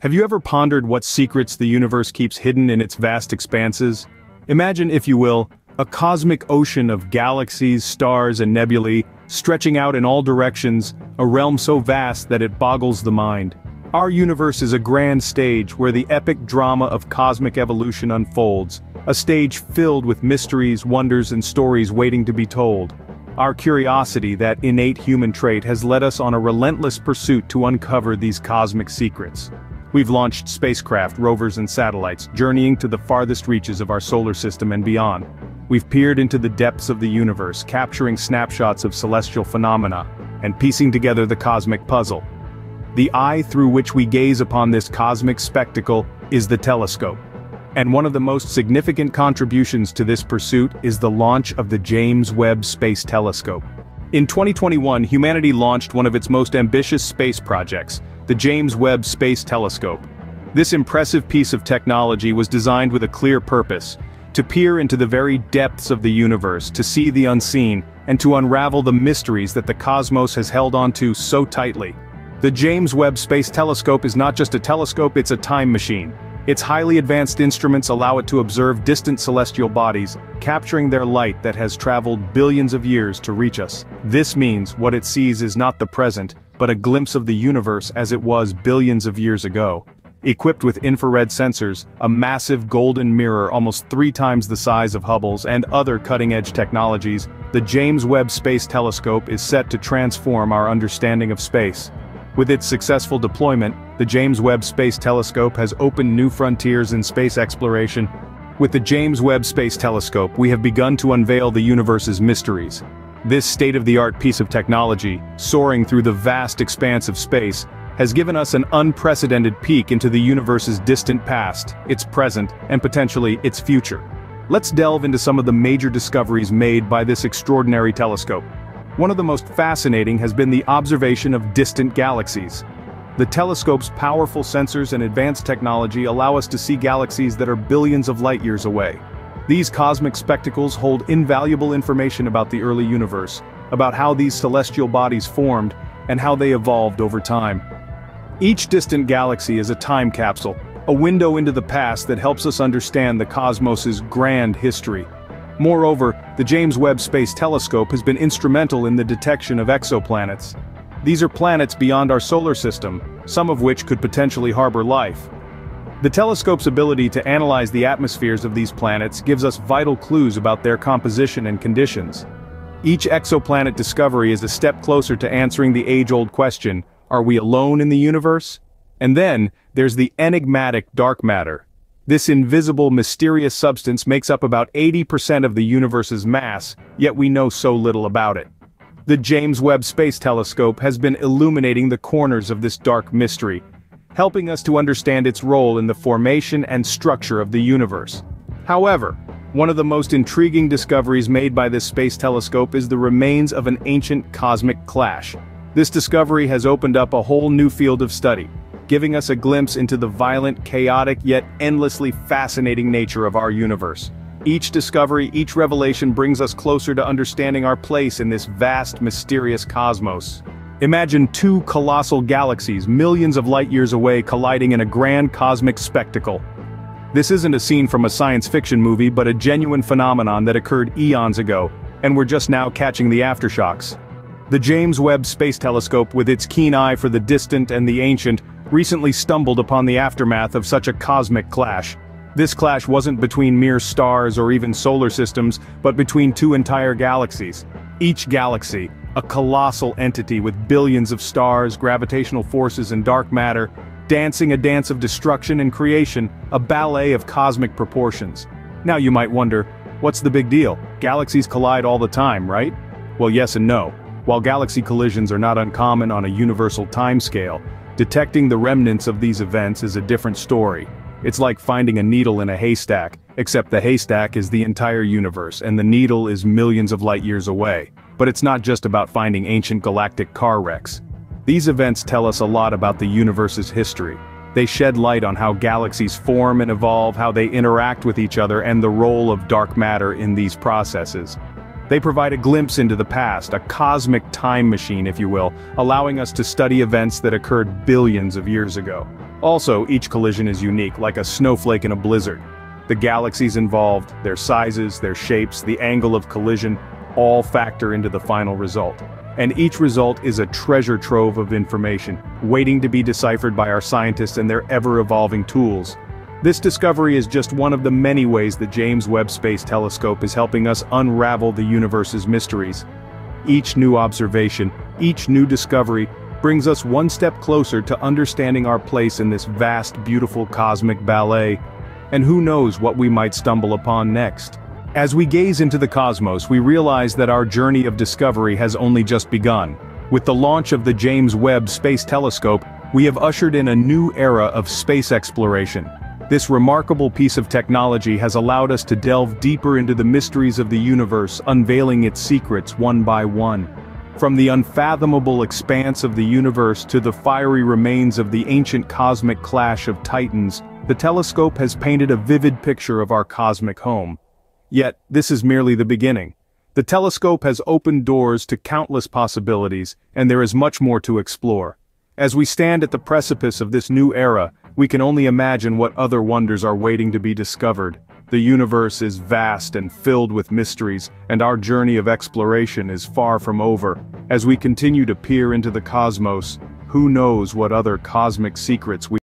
Have you ever pondered what secrets the universe keeps hidden in its vast expanses? Imagine, if you will, a cosmic ocean of galaxies, stars, and nebulae, stretching out in all directions, a realm so vast that it boggles the mind. Our universe is a grand stage where the epic drama of cosmic evolution unfolds, a stage filled with mysteries, wonders, and stories waiting to be told. Our curiosity, that innate human trait, has led us on a relentless pursuit to uncover these cosmic secrets. We've launched spacecraft, rovers, and satellites, journeying to the farthest reaches of our solar system and beyond. We've peered into the depths of the universe, capturing snapshots of celestial phenomena, and piecing together the cosmic puzzle. The eye through which we gaze upon this cosmic spectacle is the telescope. And one of the most significant contributions to this pursuit is the launch of the James Webb Space Telescope. In 2021, humanity launched one of its most ambitious space projects, the James Webb Space Telescope. This impressive piece of technology was designed with a clear purpose: to peer into the very depths of the universe, to see the unseen, and to unravel the mysteries that the cosmos has held onto so tightly. The James Webb Space Telescope is not just a telescope, it's a time machine. Its highly advanced instruments allow it to observe distant celestial bodies, capturing their light that has traveled billions of years to reach us. This means what it sees is not the present, but a glimpse of the universe as it was billions of years ago. Equipped with infrared sensors, a massive golden mirror almost 3 times the size of Hubble's, and other cutting-edge technologies, the James Webb Space Telescope is set to transform our understanding of space. With its successful deployment, the James Webb Space Telescope has opened new frontiers in space exploration. With the James Webb Space Telescope, we have begun to unveil the universe's mysteries. This state-of-the-art piece of technology, soaring through the vast expanse of space, has given us an unprecedented peek into the universe's distant past, its present, and potentially its future. Let's delve into some of the major discoveries made by this extraordinary telescope. One of the most fascinating has been the observation of distant galaxies. The telescope's powerful sensors and advanced technology allow us to see galaxies that are billions of light years away. These cosmic spectacles hold invaluable information about the early universe, about how these celestial bodies formed, and how they evolved over time. Each distant galaxy is a time capsule, a window into the past that helps us understand the cosmos's grand history. Moreover, the James Webb Space Telescope has been instrumental in the detection of exoplanets. These are planets beyond our solar system, some of which could potentially harbor life. The telescope's ability to analyze the atmospheres of these planets gives us vital clues about their composition and conditions. Each exoplanet discovery is a step closer to answering the age-old question, are we alone in the universe? And then, there's the enigmatic dark matter. This invisible, mysterious substance makes up about 80% of the universe's mass, yet we know so little about it. The James Webb Space Telescope has been illuminating the corners of this dark mystery, helping us to understand its role in the formation and structure of the universe. However, one of the most intriguing discoveries made by this space telescope is the remains of an ancient cosmic clash. This discovery has opened up a whole new field of study, giving us a glimpse into the violent, chaotic, yet endlessly fascinating nature of our universe. Each discovery, each revelation brings us closer to understanding our place in this vast, mysterious cosmos. Imagine 2 colossal galaxies millions of light years away colliding in a grand cosmic spectacle. This isn't a scene from a science fiction movie, but a genuine phenomenon that occurred eons ago, and we're just now catching the aftershocks. The James Webb Space Telescope, with its keen eye for the distant and the ancient, recently stumbled upon the aftermath of such a cosmic clash. This clash wasn't between mere stars or even solar systems, but between 2 entire galaxies. Each galaxy, a colossal entity with billions of stars, gravitational forces, and dark matter, dancing a dance of destruction and creation, a ballet of cosmic proportions. Now you might wonder, what's the big deal? Galaxies collide all the time, right? Well, yes and no. While galaxy collisions are not uncommon on a universal timescale, detecting the remnants of these events is a different story. It's like finding a needle in a haystack, except the haystack is the entire universe and the needle is millions of light years away. But it's not just about finding ancient galactic car wrecks. These events tell us a lot about the universe's history. They shed light on how galaxies form and evolve, how they interact with each other, and the role of dark matter in these processes. They provide a glimpse into the past, a cosmic time machine, if you will, allowing us to study events that occurred billions of years ago. Also, each collision is unique, like a snowflake in a blizzard. The galaxies involved, their sizes, their shapes, the angle of collision, all factor into the final result. And each result is a treasure trove of information, waiting to be deciphered by our scientists and their ever-evolving tools. This discovery is just one of the many ways the James Webb Space Telescope is helping us unravel the universe's mysteries. Each new observation, each new discovery, brings us one step closer to understanding our place in this vast, beautiful cosmic ballet. And who knows what we might stumble upon next. As we gaze into the cosmos, we realize that our journey of discovery has only just begun. With the launch of the James Webb Space Telescope, we have ushered in a new era of space exploration. This remarkable piece of technology has allowed us to delve deeper into the mysteries of the universe, unveiling its secrets one by one. From the unfathomable expanse of the universe to the fiery remains of the ancient cosmic clash of titans, the telescope has painted a vivid picture of our cosmic home. Yet, this is merely the beginning. The telescope has opened doors to countless possibilities, and there is much more to explore. As we stand at the precipice of this new era, we can only imagine what other wonders are waiting to be discovered. The universe is vast and filled with mysteries, and our journey of exploration is far from over. As we continue to peer into the cosmos, who knows what other cosmic secrets we